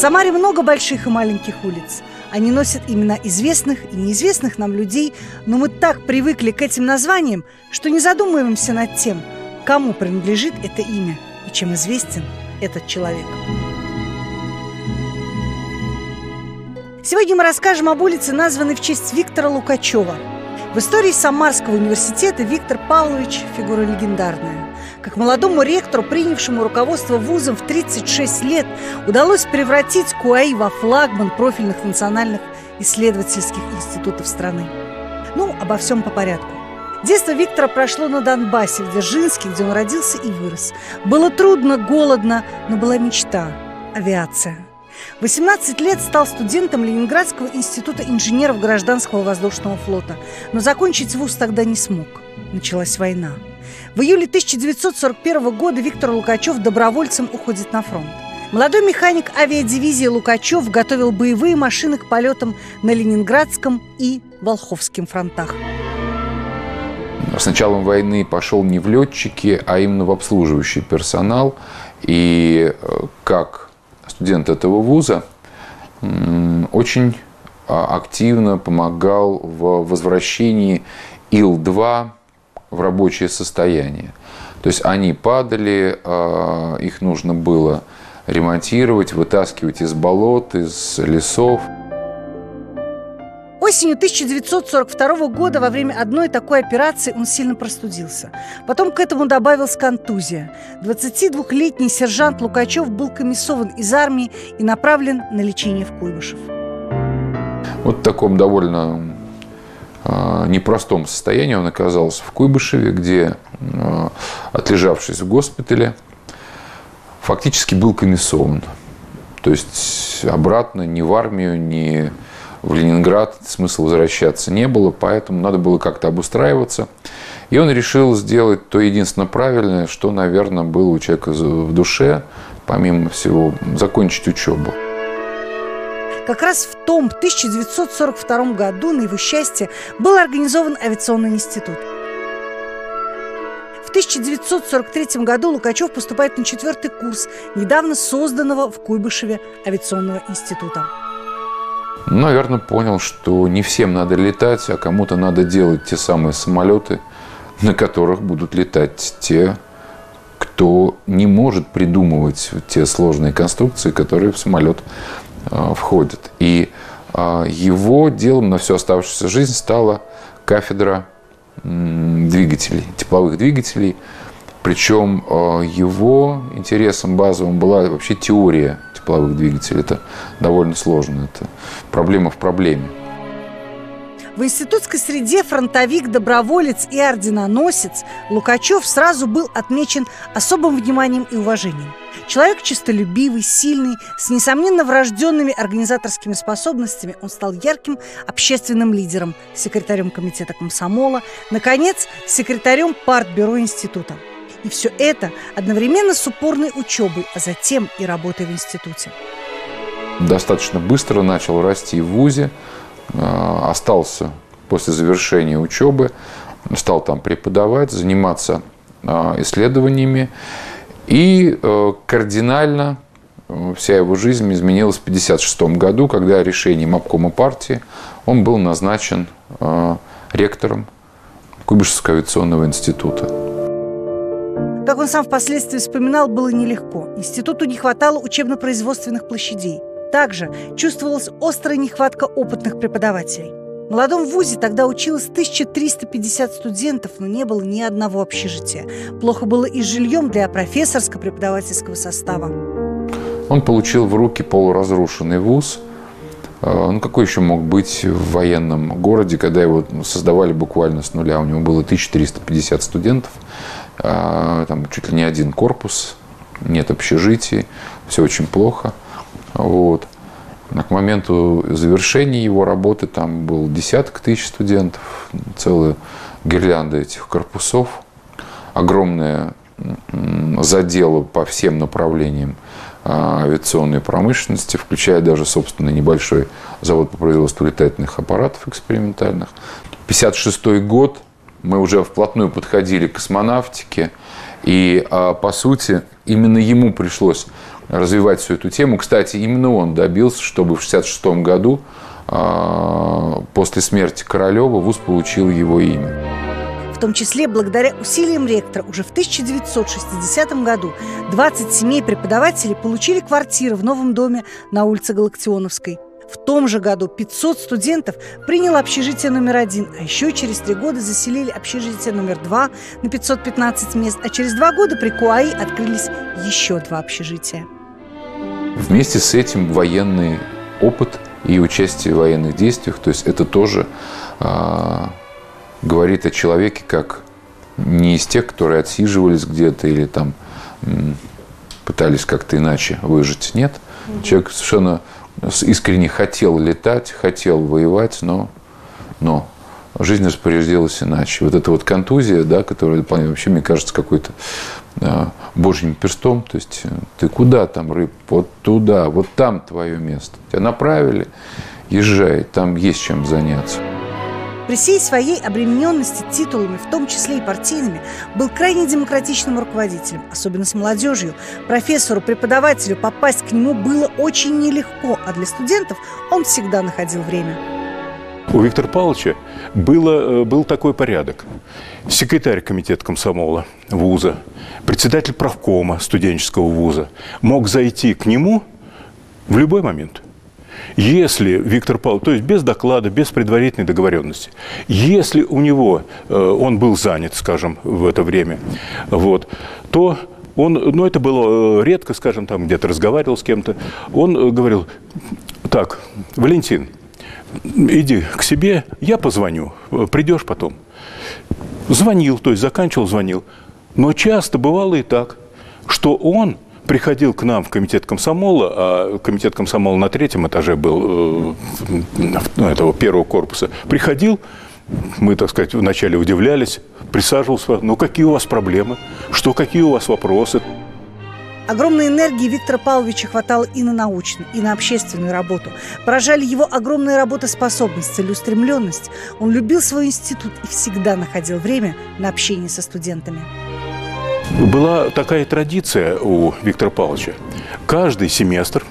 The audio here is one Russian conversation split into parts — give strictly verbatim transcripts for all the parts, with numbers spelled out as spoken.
Самаре много больших и маленьких улиц. Они носят имена известных и неизвестных нам людей, но мы так привыкли к этим названиям, что не задумываемся над тем, кому принадлежит это имя и чем известен этот человек. Сегодня мы расскажем об улице, названной в честь Виктора Лукачева. В истории Самарского университета Виктор Павлович – фигура легендарная. Как молодому ректору, принявшему руководство вузом в тридцать шесть лет, удалось превратить КУАИ во флагман профильных национальных исследовательских институтов страны. Ну, обо всем по порядку. Детство Виктора прошло на Донбассе, в Дзержинске, где он родился и вырос. Было трудно, голодно, но была мечта – авиация. В восемнадцать лет стал студентом Ленинградского института инженеров Гражданского воздушного флота, но закончить вуз тогда не смог. Началась война. В июле тысяча девятьсот сорок первого года Виктор Лукачев добровольцем уходит на фронт. Молодой механик авиадивизии Лукачев готовил боевые машины к полетам на Ленинградском и Волховском фронтах. С началом войны пошел не в летчики, а именно в обслуживающий персонал. И как студент этого вуза очень активно помогал в возвращении Ил-два в рабочее состояние. То есть они падали, их нужно было ремонтировать, вытаскивать из болот, из лесов. Осенью тысяча девятьсот сорок второго года во время одной такой операции он сильно простудился. Потом к этому добавилась контузия. двадцатидвухлетний сержант Лукачев был комиссован из армии и направлен на лечение в Куйбышев. Вот в таком довольно в непростом состоянии он оказался в Куйбышеве, где, отлежавшись в госпитале, фактически был комиссован. То есть обратно ни в армию, ни в Ленинград смысла возвращаться не было, поэтому надо было как-то обустраиваться. И он решил сделать то единственное правильное, что, наверное, было у человека в душе, помимо всего, закончить учебу. Как раз в том тысяча девятьсот сорок втором году, на его счастье, был организован авиационный институт. В тысяча девятьсот сорок третьем году Лукачев поступает на четвертый курс недавно созданного в Куйбышеве авиационного института. Наверное, понял, что не всем надо летать, а кому-то надо делать те самые самолеты, на которых будут летать те, кто не может придумывать те сложные конструкции, которые в самолет входит. И его делом на всю оставшуюся жизнь стала кафедра двигателей, тепловых двигателей. Причем его интересом базовым была вообще теория тепловых двигателей. Это довольно сложно, это проблема в проблеме. В институтской среде фронтовик, доброволец и орденоносец Лукачев сразу был отмечен особым вниманием и уважением. Человек честолюбивый, сильный, с несомненно врожденными организаторскими способностями, он стал ярким общественным лидером, секретарем комитета комсомола, наконец, секретарем партбюро института. И все это одновременно с упорной учебой, а затем и работой в институте. Достаточно быстро начал расти в вузе, остался после завершения учебы, стал там преподавать, заниматься исследованиями. И кардинально вся его жизнь изменилась в тысяча девятьсот пятьдесят шестом году, когда решением обкома партии он был назначен ректором Куйбышевского авиационного института. Как он сам впоследствии вспоминал, было нелегко. Институту не хватало учебно-производственных площадей. Также чувствовалась острая нехватка опытных преподавателей. В молодом вузе тогда училось тысяча триста пятьдесят студентов, но не было ни одного общежития. Плохо было и с жильем для профессорско-преподавательского состава. Он получил в руки полуразрушенный вуз. Ну, какой еще мог быть в военном городе, когда его создавали буквально с нуля? У него было тысяча триста пятьдесят студентов, там чуть ли не один корпус, нет общежитий, все очень плохо. Вот. К моменту завершения его работы там был десяток тысяч студентов, целая гирлянда этих корпусов, огромное задело по всем направлениям авиационной промышленности, включая даже собственный небольшой завод по производству летательных аппаратов экспериментальных. пятьдесят шестой год, мы уже вплотную подходили к космонавтике, и, по сути, именно ему пришлось развивать всю эту тему. Кстати, именно он добился, чтобы в шестьдесят шестом году, после смерти Королева, вуз получил его имя. В том числе благодаря усилиям ректора уже в тысяча девятьсот шестидесятом году двадцать семей преподавателей получили квартиры в новом доме на улице Галактионовской. В том же году пятьсот студентов приняло общежитие номер один, а еще через три года заселили общежитие номер два на пятьсот пятнадцать мест, а через два года при КУАИ открылись еще два общежития. Вместе с этим военный опыт и участие в военных действиях, то есть это тоже... А говорит о человеке как не из тех, которые отсиживались где-то или там пытались как-то иначе выжить. Нет. Mm-hmm. Человек совершенно искренне хотел летать, хотел воевать, но, но жизнь распорядилась иначе. Вот эта вот контузия, да, которая вообще, мне кажется, какой-то э, божьим перстом. То есть ты куда там, рыб? Вот туда, вот там твое место. Тебя направили, езжай, там есть чем заняться. При всей своей обремененности титулами, в том числе и партийными, был крайне демократичным руководителем, особенно с молодежью. Профессору, преподавателю попасть к нему было очень нелегко, а для студентов он всегда находил время. У Виктора Павловича было, был такой порядок. Секретарь комитета комсомола вуза, председатель правкома студенческого вуза мог зайти к нему в любой момент. Если Виктор Павлович, то есть без доклада, без предварительной договоренности, если у него, он был занят, скажем, в это время, вот, то он, ну это было редко, скажем, там где-то разговаривал с кем-то, он говорил, так, Валентин, иди к себе, я позвоню, придешь потом. Звонил, то есть заканчивал, звонил. Но часто бывало и так, что он... приходил к нам в комитет комсомола, а комитет комсомола на третьем этаже был, этого первого корпуса, приходил, мы, так сказать, вначале удивлялись, присаживался, ну какие у вас проблемы, что, какие у вас вопросы. Огромной энергии Виктора Павловича хватало и на научную, и на общественную работу. Поражали его огромная работоспособность, целеустремленность. Он любил свой институт и всегда находил время на общение со студентами. Была такая традиция у Виктора Павловича. Каждый семестр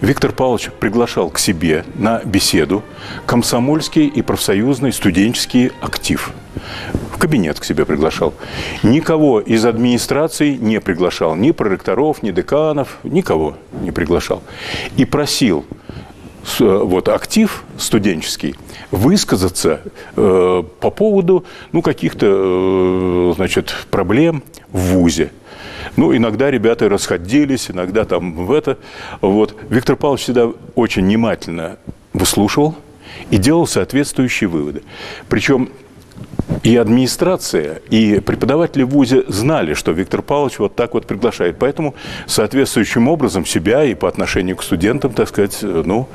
Виктор Павлович приглашал к себе на беседу комсомольский и профсоюзный студенческий актив. В кабинет к себе приглашал. Никого из администрации не приглашал. Ни проректоров, ни деканов, никого не приглашал. И просил вот, актив студенческий высказаться э, по поводу ну, каких-то э, значит, проблем в вузе. Ну, иногда ребята расходились, иногда там в это. Вот. Виктор Павлович всегда очень внимательно выслушивал и делал соответствующие выводы. Причем и администрация, и преподаватели в вузе знали, что Виктор Павлович вот так вот приглашает. Поэтому соответствующим образом себя и по отношению к студентам, так сказать, ну,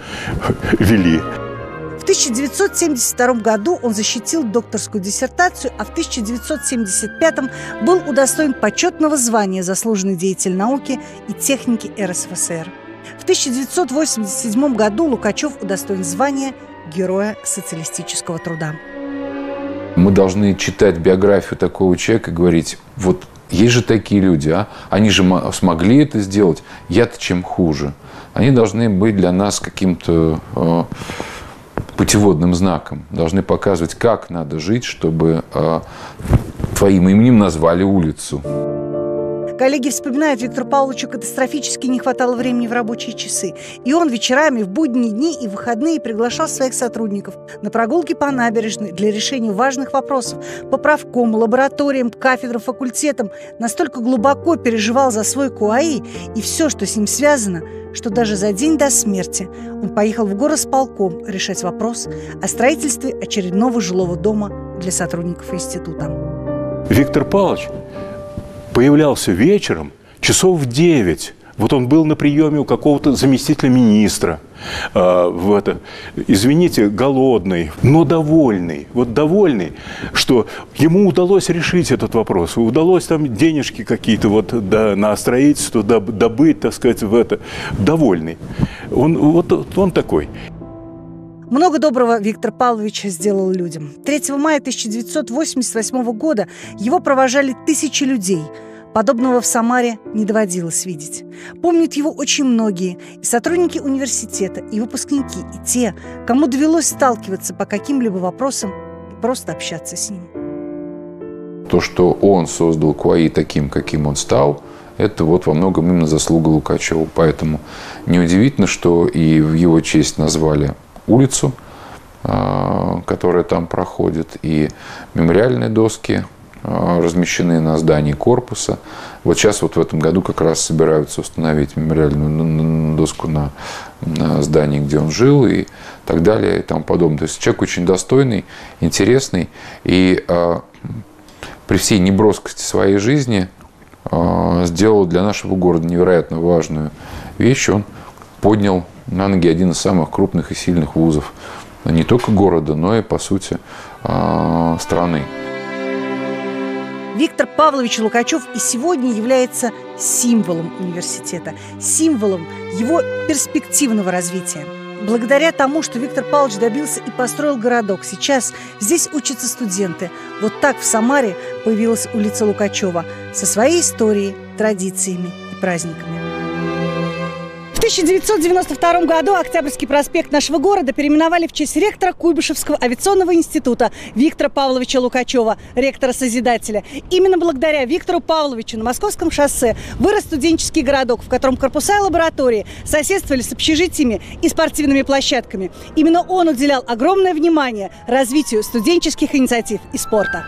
вели. В тысяча девятьсот семьдесят втором году он защитил докторскую диссертацию, а в тысяча девятьсот семьдесят пятом был удостоен почетного звания «Заслуженный деятель науки и техники эр эс эф эс эр». В тысяча девятьсот восемьдесят седьмом году Лукачев удостоен звания «Героя социалистического труда». Мы должны читать биографию такого человека и говорить, вот есть же такие люди, а? Они же смогли это сделать, я-то чем хуже. Они должны быть для нас каким-то э, путеводным знаком, должны показывать, как надо жить, чтобы э, твоим именем назвали улицу. Коллеги вспоминают, Виктору Павловичу катастрофически не хватало времени в рабочие часы. И он вечерами, в будние дни и выходные приглашал своих сотрудников на прогулки по набережной для решения важных вопросов по правкому, лабораториям, кафедрам, факультетам. Настолько глубоко переживал за свой КУАИ и все, что с ним связано, что даже за день до смерти он поехал в горосполком решать вопрос о строительстве очередного жилого дома для сотрудников института. Виктор Павлович появлялся вечером часов в девять. Вот он был на приеме у какого-то заместителя министра. Э, в это, извините, голодный, но довольный. Вот довольный, что ему удалось решить этот вопрос. Удалось там денежки какие-то вот, да, на строительство добыть, так сказать, в это. Довольный. Он, вот, он такой. Много доброго Виктор Павлович сделал людям. третьего мая тысяча девятьсот восемьдесят восьмого года его провожали тысячи людей. Подобного в Самаре не доводилось видеть. Помнят его очень многие – и сотрудники университета, и выпускники, и те, кому довелось сталкиваться по каким-либо вопросам и просто общаться с ним. То, что он создал КУАИ таким, каким он стал, это вот во многом именно заслуга Лукачева. Поэтому неудивительно, что и в его честь назвали улицу, которая там проходит, и мемориальные доски размещены на здании корпуса. Вот сейчас вот в этом году как раз собираются установить мемориальную доску на, на здании, где он жил, и так далее, и тому подобное. То есть человек очень достойный, интересный, и э, при всей неброскости своей жизни э, сделал для нашего города невероятно важную вещь. Он поднял на ноги один из самых крупных и сильных вузов не только города, но и, по сути, э, страны. Виктор Павлович Лукачев и сегодня является символом университета, символом его перспективного развития. Благодаря тому, что Виктор Павлович добился и построил городок, сейчас здесь учатся студенты. Вот так в Самаре появилась улица Лукачева со своей историей, традициями и праздниками. В тысяча девятьсот девяносто втором году Октябрьский проспект нашего города переименовали в честь ректора Куйбышевского авиационного института Виктора Павловича Лукачева, ректора-созидателя. Именно благодаря Виктору Павловичу на Московском шоссе вырос студенческий городок, в котором корпуса и лаборатории соседствовали с общежитиями и спортивными площадками. Именно он уделял огромное внимание развитию студенческих инициатив и спорта.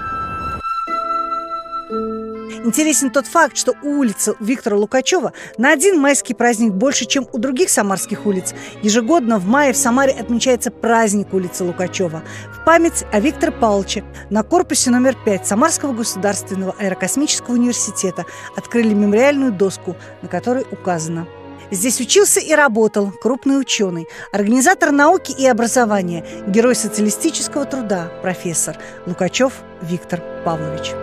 Интересен тот факт, что улица Виктора Лукачева на один майский праздник больше, чем у других самарских улиц. Ежегодно в мае в Самаре отмечается праздник улицы Лукачева в память о Викторе Павловиче. На корпусе номер пять Самарского государственного аэрокосмического университета открыли мемориальную доску, на которой указано: здесь учился и работал крупный ученый, организатор науки и образования, герой социалистического труда, профессор Лукачев Виктор Павлович.